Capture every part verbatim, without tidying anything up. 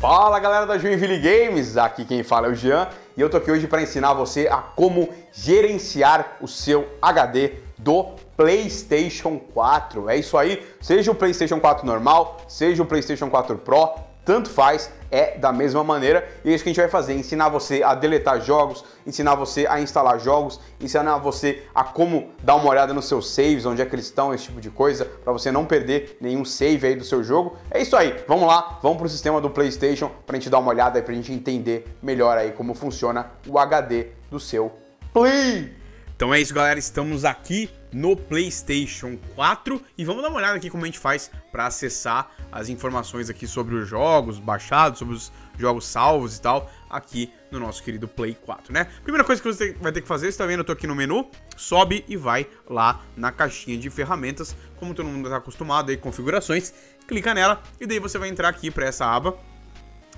Fala galera da Joinville Games, aqui quem fala é o Jean e eu tô aqui hoje para ensinar você a como gerenciar o seu H D do PlayStation quatro. É isso aí, seja o PlayStation quatro normal, seja o PlayStation quatro Pro, tanto faz, é da mesma maneira. E é isso que a gente vai fazer, ensinar você a deletar jogos, ensinar você a instalar jogos, ensinar você a como dar uma olhada nos seus saves, onde é que eles estão, esse tipo de coisa, para você não perder nenhum save aí do seu jogo. É isso aí, vamos lá, vamos pro sistema do PlayStation pra gente dar uma olhada aí, pra gente entender melhor aí como funciona o H D do seu Play. Então é isso galera, estamos aqui no PlayStation quatro e vamos dar uma olhada aqui como a gente faz para acessar as informações aqui sobre os jogos baixados, sobre os jogos salvos e tal, aqui no nosso querido Play quatro, né? Primeira coisa que você vai ter que fazer, você tá vendo, eu tô aqui no menu, sobe e vai lá na caixinha de ferramentas, como todo mundo tá acostumado aí, configurações, clica nela e daí você vai entrar aqui para essa aba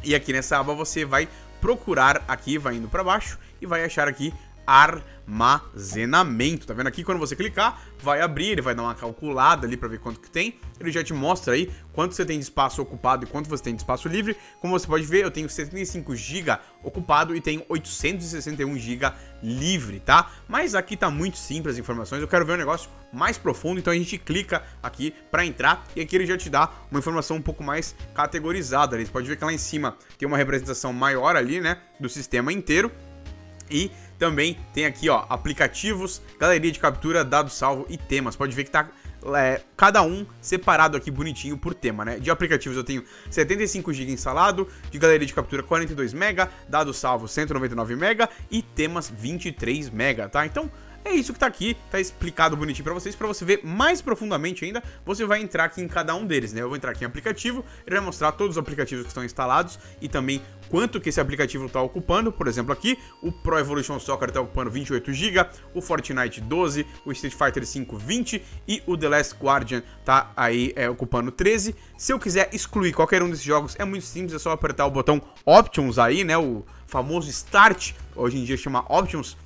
e aqui nessa aba você vai procurar aqui, vai indo para baixo e vai achar aqui armazenamento, tá vendo aqui? Quando você clicar, vai abrir, ele vai dar uma calculada ali pra ver quanto que tem, ele já te mostra aí quanto você tem de espaço ocupado e quanto você tem de espaço livre. Como você pode ver, eu tenho setenta e cinco gigas ocupado e tenho oitocentos e sessenta e um gigas livre, tá? Mas aqui tá muito simples as informações, eu quero ver um negócio mais profundo, então a gente clica aqui pra entrar e aqui ele já te dá uma informação um pouco mais categorizada ali. Você pode ver que lá em cima tem uma representação maior ali, né, do sistema inteiro. E também tem aqui, ó, aplicativos, galeria de captura, dado salvo e temas. Pode ver que tá é, cada um separado aqui bonitinho por tema, né? De aplicativos eu tenho setenta e cinco gigas instalado, de galeria de captura quarenta e dois megas, dado salvo cento e noventa e nove megas e temas vinte e três megas, tá? Então é isso que tá aqui, tá explicado bonitinho pra vocês. Pra você ver mais profundamente ainda, você vai entrar aqui em cada um deles, né? Eu vou entrar aqui em aplicativo, ele vai mostrar todos os aplicativos que estão instalados e também quanto que esse aplicativo tá ocupando. Por exemplo aqui, o Pro Evolution Soccer tá ocupando vinte e oito gigas, o Fortnite doze, o Street Fighter cinco vinte e o The Last Guardian tá aí é, ocupando treze. Se eu quiser excluir qualquer um desses jogos, é muito simples, é só apertar o botão Options aí, né? O famoso Start, hoje em dia chama Options.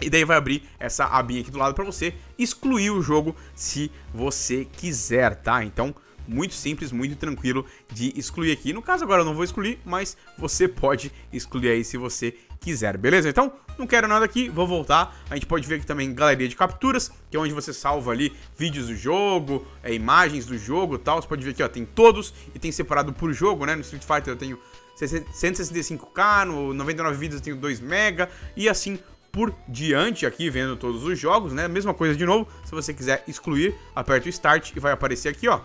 E daí vai abrir essa abinha aqui do lado para você excluir o jogo se você quiser, tá? Então, muito simples, muito tranquilo de excluir aqui. No caso, agora eu não vou excluir, mas você pode excluir aí se você quiser, beleza? Então, não quero nada aqui, vou voltar. A gente pode ver aqui também galeria de capturas, que é onde você salva ali vídeos do jogo, é, imagens do jogo e tal. Você pode ver aqui, ó, tem todos e tem separado por jogo, né? No Street Fighter eu tenho cento e sessenta e cinco K, no noventa e nove vídeos eu tenho dois megas e assim por diante aqui, vendo todos os jogos, né? Mesma coisa de novo, se você quiser excluir, aperta o Start e vai aparecer aqui, ó.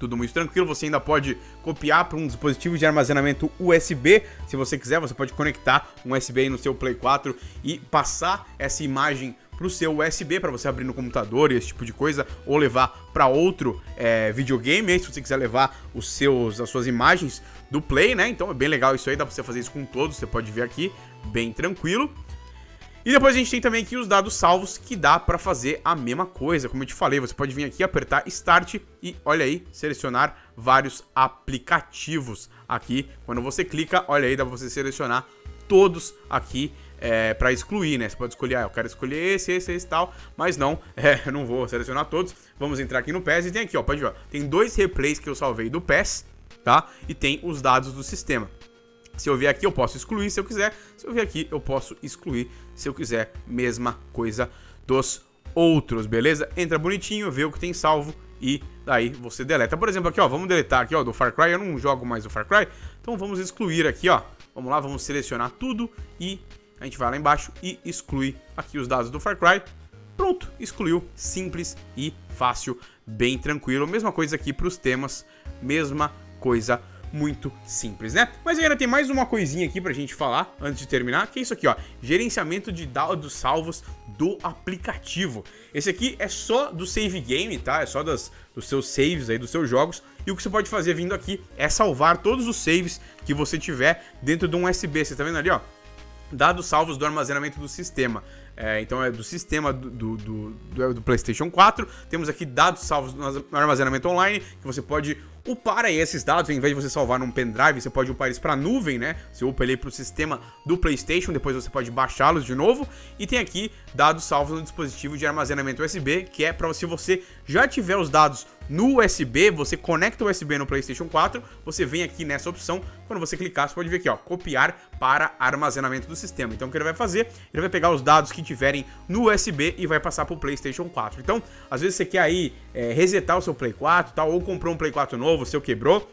Tudo muito tranquilo, você ainda pode copiar para um dispositivo de armazenamento U S B. Se você quiser, você pode conectar um U S B aí no seu Play quatro e passar essa imagem para o seu U S B, para você abrir no computador e esse tipo de coisa, ou levar para outro é, videogame, aí, se você quiser levar os seus, as suas imagens do Play, né? Então é bem legal isso aí, dá para você fazer isso com todos, você pode ver aqui, bem tranquilo. E depois a gente tem também aqui os dados salvos, que dá pra fazer a mesma coisa. Como eu te falei, você pode vir aqui, apertar Start e, olha aí, selecionar vários aplicativos aqui. Quando você clica, olha aí, dá pra você selecionar todos aqui é, pra excluir, né? Você pode escolher, ah, eu quero escolher esse, esse, esse e tal, mas não, é, eu não vou selecionar todos. Vamos entrar aqui no P E S e tem aqui, ó, pode ver, ó, tem dois replays que eu salvei do P E S, tá? E tem os dados do sistema. Se eu vier aqui, eu posso excluir se eu quiser. Se eu vier aqui, eu posso excluir se eu quiser. Mesma coisa dos outros, beleza? Entra bonitinho, vê o que tem salvo e daí você deleta. Por exemplo, aqui, ó, vamos deletar aqui, ó, do Far Cry. Eu não jogo mais o Far Cry, então vamos excluir aqui, ó. Vamos lá, vamos selecionar tudo e a gente vai lá embaixo e exclui aqui os dados do Far Cry. Pronto, excluiu, simples e fácil, bem tranquilo. Mesma coisa aqui para os temas, mesma coisa. Muito simples, né? Mas ainda tem mais uma coisinha aqui pra gente falar antes de terminar, que é isso aqui, ó. Gerenciamento de dados salvos do aplicativo. Esse aqui é só do save game, tá? É só das, dos seus saves aí, dos seus jogos. E o que você pode fazer vindo aqui é salvar todos os saves que você tiver dentro de um U S B. Você tá vendo ali, ó? Dados salvos do armazenamento do sistema. É, então é do sistema do, do, do, do PlayStation quatro. Temos aqui dados salvos do armazenamento online, que você pode upar aí esses dados. Em vez de você salvar num pendrive, você pode upar eles pra nuvem, né? Você upa ele pro sistema do PlayStation, depois você pode baixá-los de novo. E tem aqui dados salvos no dispositivo de armazenamento U S B, que é pra se você já tiver os dados no U S B, você conecta o U S B no PlayStation quatro, você vem aqui nessa opção, quando você clicar, você pode ver aqui, ó, copiar para armazenamento do sistema. Então o que ele vai fazer? Ele vai pegar os dados que tiverem no U S B e vai passar para o PlayStation quatro. Então, às vezes você quer aí é, resetar o seu Play quatro, tal, ou comprou um Play quatro novo, o seu quebrou.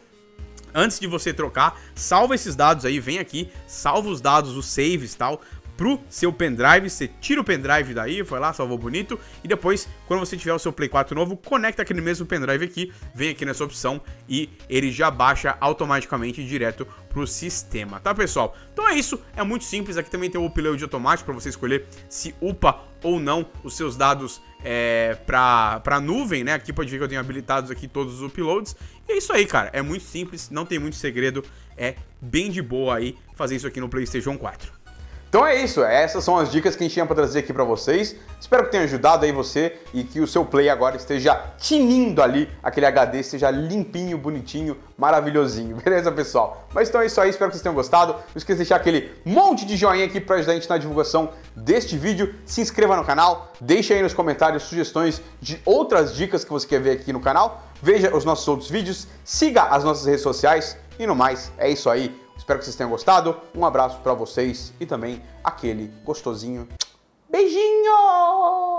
Antes de você trocar, salva esses dados aí, vem aqui, salva os dados, os saves e tal, pro seu pendrive, você tira o pendrive daí, foi lá, salvou bonito, e depois, quando você tiver o seu Play quatro novo, conecta aquele mesmo pendrive aqui, vem aqui nessa opção e ele já baixa automaticamente direto pro sistema, tá, pessoal? Então é isso, é muito simples, aqui também tem o upload automático para você escolher se upa ou não os seus dados é, pra, pra nuvem, né? Aqui pode ver que eu tenho habilitados aqui todos os uploads. E é isso aí, cara, é muito simples, não tem muito segredo, é bem de boa aí fazer isso aqui no PlayStation quatro. Então é isso, essas são as dicas que a gente tinha para trazer aqui para vocês. Espero que tenha ajudado aí você e que o seu Play agora esteja tinindo ali, aquele H D esteja limpinho, bonitinho, maravilhosinho, beleza, pessoal? Mas então é isso aí, espero que vocês tenham gostado. Não esqueça de deixar aquele monte de joinha aqui para ajudar a gente na divulgação deste vídeo. Se inscreva no canal, deixe aí nos comentários sugestões de outras dicas que você quer ver aqui no canal. Veja os nossos outros vídeos, siga as nossas redes sociais e no mais, é isso aí. Espero que vocês tenham gostado, um abraço para vocês e também aquele gostosinho beijinho!